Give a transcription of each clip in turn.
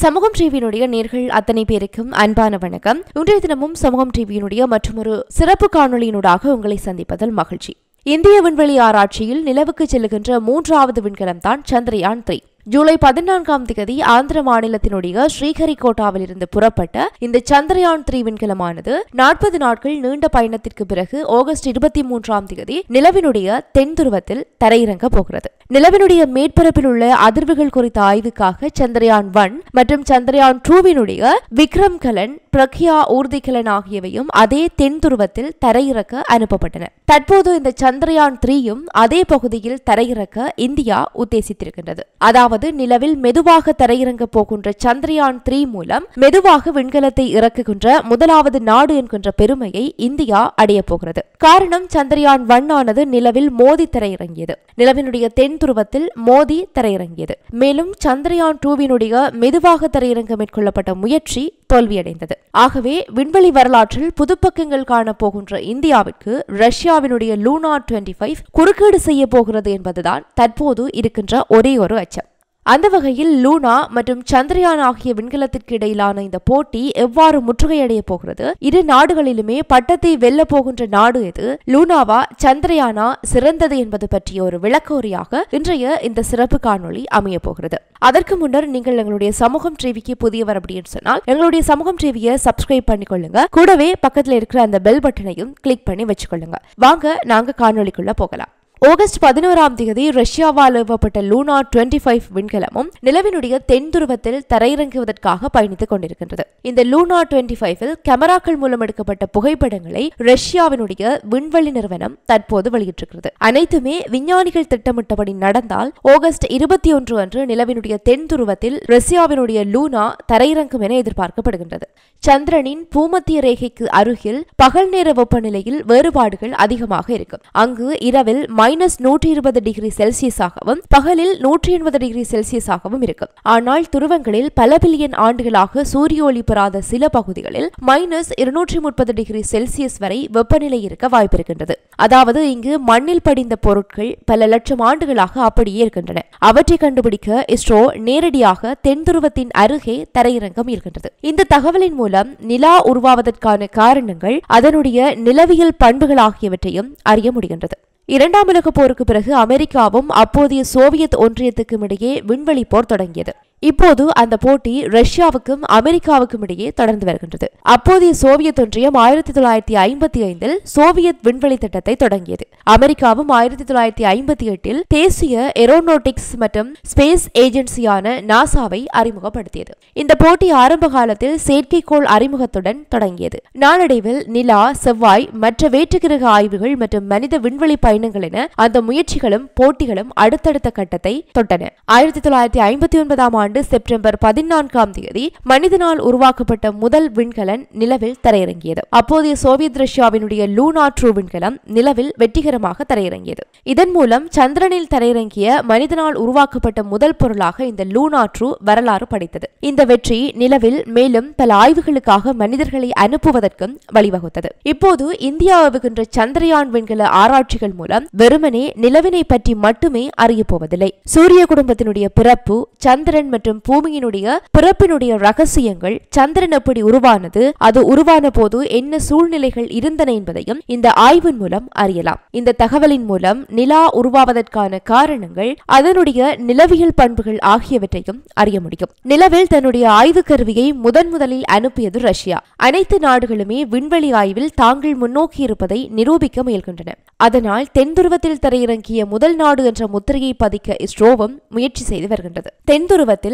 சமூகம் டிவியினுடைய நேயர்கள் அத்தனை பேருக்கும் அன்பான வணக்கம். இன்றைய தினமும் சமூகம் டிவியினுடைய மற்றொரு சிறப்பு காணொளியினூடாக உங்களை சந்திப்பதில் மகிழ்ச்சி. இந்திய விண்வெளி ஆராய்ச்சியில் நிலவுக்கு செல்லுகின்ற மூன்றாவது விண்கலம் தான் சந்திரயான் 3. ஜூலை 14 ஆந்திர மாநிலத்தினுடைய ஸ்ரீஹரிகோட்டாவில் இருந்து புறப்பட்ட இந்த சந்திரயான் 3 விண்கலமானது 40 நாட்கள் நீண்ட பயணத்திற்கு பிறகு ஆகஸ்ட் 23 நிலவினுடைய தென் துருவத்தில் தரையிறங்க போகிறது. நிலவினுடைய மேற்பரப்பில் உள்ள அதிர்வுகள் குறித்த ஆய்வுக்காக சந்திரயான் 1 மற்றும் சந்திரயான் 2 விக்ரம் கலன், பிரக்யா ஊர்திகலன் ஆகியவையும் அதே தென் துருவத்தில் தரையிறக்க அனுப்பப்பட்டன. தற்போது இந்த சந்திரயான் 3யும் அதே பகுதியில் தரையிறக்க இந்தியா உத்தேசித்திருக்கின்றது. அதாவது நிலவில் மெதுவாக தரையிறங்க போகின்ற சந்திரயான் 3 மூலம் மெதுவாக விண்கலத்தை இறக்குகின்ற முதலாவது நாடு என்கின்ற பெருமையை இந்தியா அடைய போகிறது. காரணம், சந்திரயான் 1 ஆனது நிலவில் மோதி தரையிறங்கியது. நிலவினுடைய தென் துருவத்தில் மோதி தரையிறங்கியது. மேலும் சந்திரயான் 2 மெதுவாக தரையிறங்க மேற்கொள்ளப்பட்ட முயற்சி தோல்வியடைந்தது. ஆகவே விண்வெளி வரலாற்றில் புதுப்பக்கங்கள் காண போகின்ற இந்தியாவிற்கு ரஷ்யாவினுடைய லூனா 25 குறுக்கீடு செய்ய போகிறது என்பதுதான் தற்போது இருக்கின்ற ஒரே ஒரு அச்சம். அந்த வகையில் லூனா மற்றும் சந்திரயான் ஆகிய விண்கலத்திற்கு இடையிலான இந்த போட்டி எவ்வாறு முற்றுகையடைய போகிறது, இரு நாடுகளிலுமே பட்டத்தை வெல்ல போகின்ற நாடு எது, லூனாவா சந்திரயானா சிறந்தது என்பது பற்றிய ஒரு விளக்கோரியாக இன்றைய இந்த சிறப்பு காணொளி அமைய போகிறது. அதற்கு முன்னர் நீங்கள் எங்களுடைய சமூகம் டிவிக்கு புதியவர் அப்படின்னு சொன்னால் எங்களுடைய சமூகம் டிவியை சப்ஸ்கிரைப் பண்ணிக்கொள்ளுங்க. கூடவே பக்கத்தில் இருக்கிற அந்த பெல் பட்டனையும் கிளிக் பண்ணி வச்சுக்கொள்ளுங்க. வாங்க நாங்க காணொளிக்குள்ள போகலாம். ஆகஸ்ட் 11 ரஷ்யாவால் ஏவப்பட்ட லூனா 25 விண்கலமும் நிலவினுடைய தென் துருவத்தில் தரையிறங்குவதற்காக பயணித்துக் கொண்டிருக்கின்றது. இந்த லூனா 25 கேமராக்கள் மூலம் எடுக்கப்பட்ட புகைப்படங்களை ரஷ்யாவினுடைய விண்வெளி நிறுவனம் தற்போது வெளியிட்டிருக்கிறது. அனைத்துமே விஞ்ஞானிகள் திட்டமிட்டபடி நடந்தால் ஆகஸ்ட் 21 அன்று நிலவினுடைய தென் துருவத்தில் ரஷ்யாவினுடைய லூனா தரையிறங்கும் என எதிர்பார்க்கப்படுகின்றது. சந்திரனின் பூமத்திய ரேகைக்கு அருகில் பகல் நேர வெப்பநிலையில் வேறுபாடுகள் அதிகமாக இருக்கும். அங்கு இரவில் -120°C பகலில் 180°C இருக்கும். ஆனால் துருவங்களில் பல பில்லியன் ஆண்டுகளாக சூரிய ஒளி பெறாத சில பகுதிகளில் -230°C வரை வெப்பநிலை இருக்க வாய்ப்பிருக்கின்றது. அதாவது இங்கு மண்ணில் படிந்த பொருட்கள் பல லட்சம் ஆண்டுகளாக அப்படியே இருக்கின்றன. அவற்றை கண்டுபிடிக்க இஸ்ரோ நேரடியாக தென் துருவத்தின் அருகே தரையிறங்கம் இருக்கின்றது. இந்த தகவலின் மூலம் நிலா உருவாவதற்கான காரணங்கள், அதனுடைய நிலவியல் பண்புகள் ஆகியவற்றையும் அறிய முடிகின்றது. 2ஆம் உலகப் போருக்கு பிறகு அமெரிக்காவும் அப்போதைய சோவியத் ஒன்றியத்துக்கும் இடையே விண்வெளி போர் தொடங்கியது. இப்போது அந்த போட்டி ரஷ்யாவுக்கும் அமெரிக்காவுக்கும் இடையே தொடர்ந்து வருகின்றது. அப்போதைய சோவியத் ஒன்றியம் 1955 சோவியத் விண்வெளி திட்டத்தை தொடங்கியது. அமெரிக்காவும் 1958 தேசிய ஏரோநாட்டிக்ஸ் மற்றும் ஸ்பேஸ் ஏஜென்சியான நாசாவை அறிமுகப்படுத்தியது. இந்த போட்டி ஆரம்ப காலத்தில் செயற்கைக்கோள் அறிமுகத்துடன் தொடங்கியது. நாளடைவில் நிலா, செவ்வாய், மற்ற வேற்றுக்கிரக ஆய்வுகள் மற்றும் மனித விண்வெளி பயணங்கள் என அந்த முயற்சிகளும் போட்டிகளும் அடுத்தடுத்த கட்டத்தை தொட்டன. 1959 செப்டம்பர் 14 மனிதனால் உருவாக்கப்பட்ட முதல் விண்கலன் நிலவில் தரையிறங்கியது. அப்போதைய சோவியத் ரஷ்யாவினுடைய லூனா 2 விண்கலம் நிலவில் வெற்றிகரமாக தரையிறங்கியது. இதன் மூலம் சந்திரனில் தரையிறங்கிய மனிதனால் உருவாக்கப்பட்ட முதல் பொருளாக இந்த லூனா 2 வரலாறு படைத்தது. இந்த வெற்றி நிலவில் மேலும் பல ஆய்வுகளுக்காக மனிதர்களை அனுப்புவதற்கும் வழிவகுத்தது. இப்போது இந்தியா ஏவுகின்ற சந்திரயான் விண்கல ஆராய்ச்சிகள் மூலம் வெறுமனே நிலவினை பற்றி மட்டுமே அறிய போவதில்லை. சூரிய குடும்பத்தினுடைய பிறப்பு, சந்திரன் மற்றும் பூமியினுடைய பிறப்பினுடைய ரகசியங்கள், சந்திரன் எப்படி உருவானது, அது உருவான போது என்ன சூழ்நிலைகள் இருந்தன என்பதையும் இந்த ஆய்வின் மூலம் அறியலாம். இந்த தகவலின் மூலம் நிலா உருவாவதற்கான காரணங்கள், அதனுடைய நிலவியல் பண்புகள் ஆகியவற்றையும் அறிய முடியும். நிலவில் தன்னுடைய ஆய்வு கருவியை முதன் முதலில் அனுப்பியது ரஷ்யா. அனைத்து நாடுகளுமே விண்வெளி ஆய்வில் தாங்கள் முன்னோக்கி இருப்பதை நிரூபிக்க முயல்கின்றன. அதனால் தென் துருவத்தில் தரையிறங்கிய முதல் நாடு என்ற முத்திரையை பதிக்க இஸ்ரோவும் முயற்சி செய்து வருகின்றது. தென் துருவத்தில்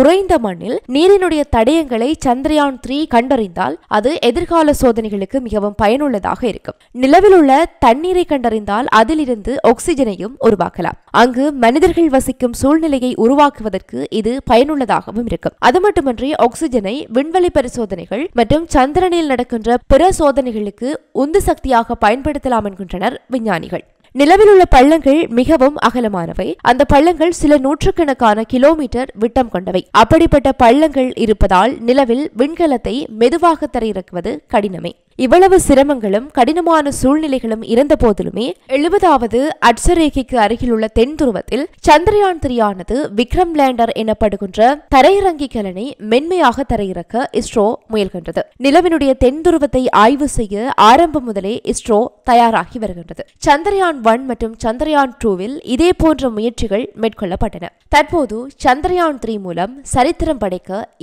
உறைந்த மண்ணில் நீரினுடைய தடயங்களை சந்திரயான் 3 கண்டறிந்தால் அது எதிர்கால சோதனைகளுக்கு மிகவும் பயனுள்ளதாக இருக்கும். நிலவில் உள்ள தண்ணீரை கண்டறிந்தால் அதிலிருந்து ஆக்சிஜனையும் உருவாக்கலாம். அங்கு மனிதர்கள் வசிக்கும் சூழ்நிலையை உருவாக்குவதற்கு இது பயனுள்ளதாகவும் இருக்கும். அது மட்டுமன்றி ஆக்சிஜனை விண்வெளி பரிசோதனைகள் மற்றும் சந்திரனில் நடக்கின்ற பிற சோதனைகளுக்கு உந்து சக்தியாக பயன்படுத்தலாம் என்கின்றனர் விஞ்ஞானிகள். நிலவில் உள்ள பள்ளங்கள் மிகவும் அகலமானவை. அந்த பள்ளங்கள் சில நூற்றுக்கணக்கான கிலோமீட்டர் விட்டம் கொண்டவை. அப்படிப்பட்ட பள்ளங்கள் இருப்பதால் நிலவில் விண்கலத்தை மெதுவாக தரையிறக்குவது கடினமே. இவ்வளவு சிரமங்களும் கடினமான சூழ்நிலைகளும் இருந்தபோதிலுமே 70வது அட்சரேகைக்கு அருகிலுள்ள தென் துருவத்தில் சந்திரயான்-3 ஆனது விக்ரம் லேண்டர் எனப்படுகின்ற தரையிறங்கி கலனை மென்மையாக தரையிறக்க இஸ்ரோ முயல்கின்றது. நிலவினுடைய தென் துருவத்தை ஆய்வு செய்ய ஆரம்பம் முதலே இஸ்ரோ தயாராகி வருகின்றது. சந்திரயான்-1 மற்றும் சந்திரயான்-2வில் இதே போன்ற முயற்சிகள் மேற்கொள்ளப்பட்டன. தற்போது சந்திரயான்-3 மூலம் சரித்திரம் படைக்க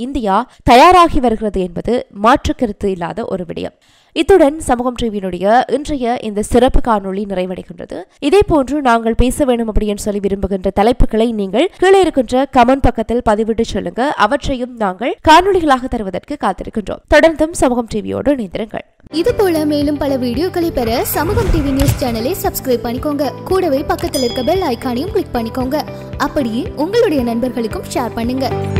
இந்தியா தயாராகி வருகிறது என்பது மாற்றுக்கருத்து இல்லாத ஒரு விடயம். இத்துடன் சமூகம் டிவியினுடைய இன்றைய இந்த சிறப்பு காணொளி நிறைவடைகின்றது. இதே போன்று நாங்கள் பேச வேண்டும் அப்படின்னு சொல்லி விரும்புகின்ற தலைப்புகளை நீங்கள் கீழே இருக்கின்ற கமெண்ட் பக்கத்தில் பதிவிட்டு சொல்லுங்க. அவற்றையும் நாங்கள் காணொளிகளாக தருவதற்கு காத்திருக்கின்றோம். தொடர்ந்தும் சமூகம் டிவியோடு இணைந்திருங்கள். இது போல மேலும் பல வீடியோக்களை பெற சமூகம் டிவி நியூஸ் சேனலை சப்ஸ்கிரைப் பண்ணிக்கோங்க. கூடவே பக்கத்தில் இருக்க பெல் ஐக்கானையும் கிளிக் பண்ணிக்கோங்க. அப்படியே உங்களுடைய நண்பர்களுக்கும் ஷேர் பண்ணுங்க.